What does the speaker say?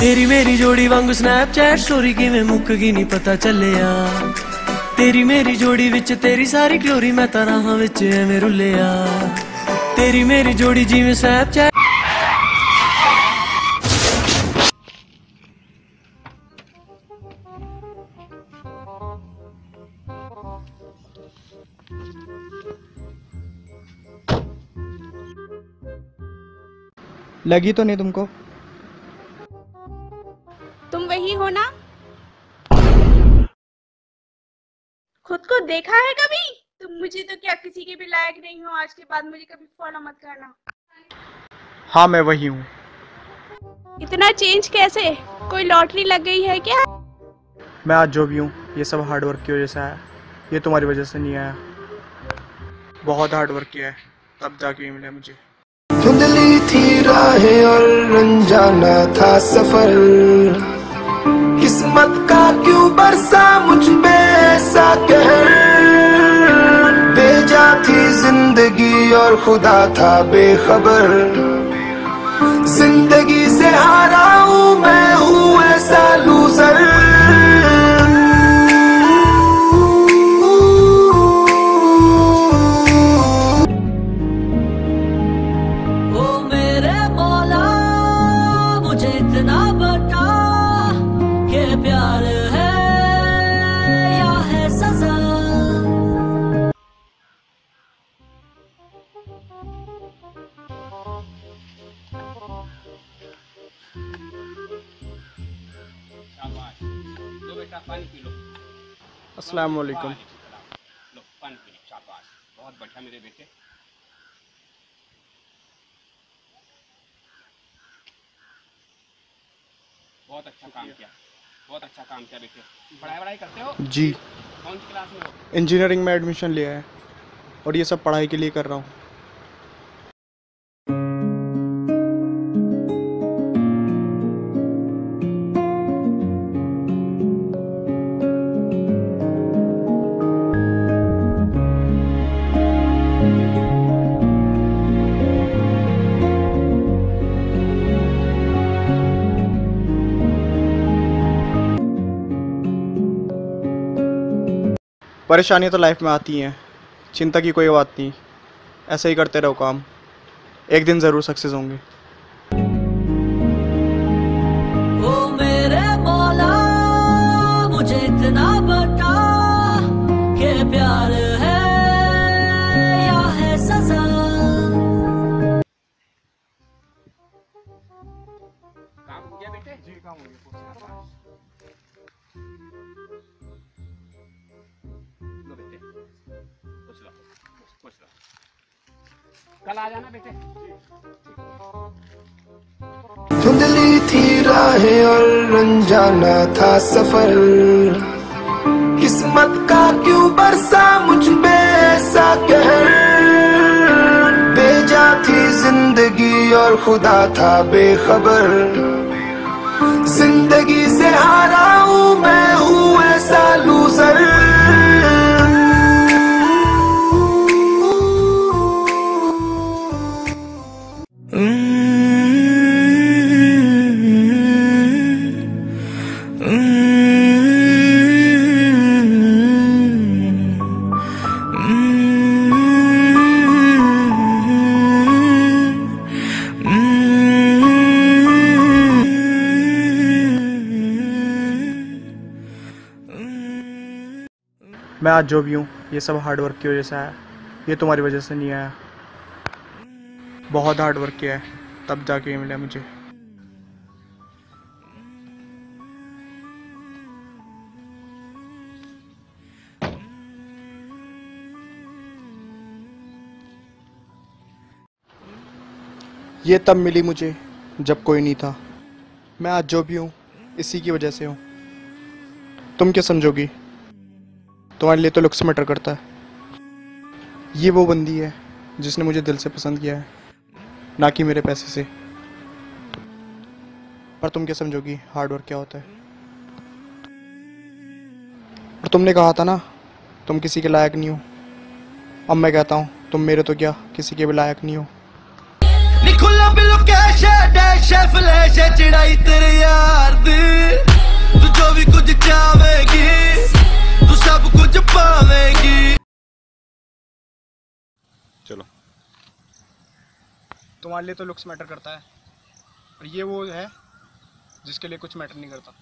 तेरी मेरी जोड़ी वांगू स्नैपचैट स्टोरी किवें मुक गई नहीं पता चलिया। तेरी मेरी जोड़ी विच तेरी सारी ग्लोरी मैं तराहां विच एवें रुलिया। तेरी मेरी जोड़ी जिवें स्नैपचैट लगी तो नहीं तुमको? तुम वही हो ना? खुद को देखा है कभी? तुम मुझे तो क्या किसी के भी लायक नहीं हो। आज के बाद मुझे कभी फॉलो मत करना। हाँ मैं वही हूँ। इतना चेंज कैसे? कोई लॉटरी लग गई है क्या? मैं आज जो भी हूँ ये सब हार्ड वर्क की वजह से आया। ये तुम्हारी वजह से नहीं आया। बहुत हार्ड वर्क किया है तब जाके मिला मुझे। धुंधली थी राहें और रंजाना था सफर, किस्मत का क्यों बरसा मुझ पे ऐसा कहर। बेजा थी जिंदगी और खुदा था बेखबर, जिंदगी से हारा हूँ मैं हूँ ऐसा लूजर। पानी पी लो। अस्सलाम वालेकुम। लो पानी पी लो। शाबाश, बहुत बढ़िया मेरे बेटे। बहुत अच्छा काम किया, बहुत अच्छा काम किया बेटे। पढ़ाई वढ़ाई करते हो? जी। कौन सी क्लास में हो? इंजीनियरिंग में एडमिशन लिया है और ये सब पढ़ाई के लिए कर रहा हूँ। परेशानियाँ तो लाइफ में आती हैं, चिंता की कोई बात नहीं। ऐसे ही करते रहो काम, एक दिन ज़रूर सक्सेस होंगे। ओ मेरे मौला मुझे इतना बता के प्यार है या है सजा। काम हो गया बेटे? जी काम हो गया। कल आ जाना बेटे। धुंधली थी राहें और रंजाना था सफर, किस्मत का क्यों बरसा मुझ पे ऐसा कहर। बेजा थी जिंदगी और खुदा था बेखबर, जिंदगी से हारा हूँ मैं हूँ ऐसा लूजर। मैं आज जो भी हूँ ये सब हार्ड वर्क की वजह से आया। ये तुम्हारी वजह से नहीं आया। बहुत हार्ड वर्क किया है तब जाके मिला मुझे। ये तब मिली मुझे जब कोई नहीं था। मैं आज जो भी हूँ इसी की वजह से हूँ। तुम क्या समझोगी? तुम्हारे लिए तो लुक्स मैटर करता है। ये वो बंदी है जिसने मुझे दिल से पसंद किया है, ना कि मेरे पैसे से। पर तुम क्या समझोगी हार्ड वर्क क्या होता है। और तुमने कहा था ना तुम किसी के लायक नहीं हो। अब मैं कहता हूँ तुम मेरे तो क्या किसी के भी लायक नहीं हो। डैशे फ्लैशे चढ़ाई तेरे यार दी। तू जो भी कुछ चाहेगी तू सब कुछ पावेगी। चलो तुम्हारे लिए तो लुक्स मैटर करता है, और ये वो है जिसके लिए कुछ मैटर नहीं करता।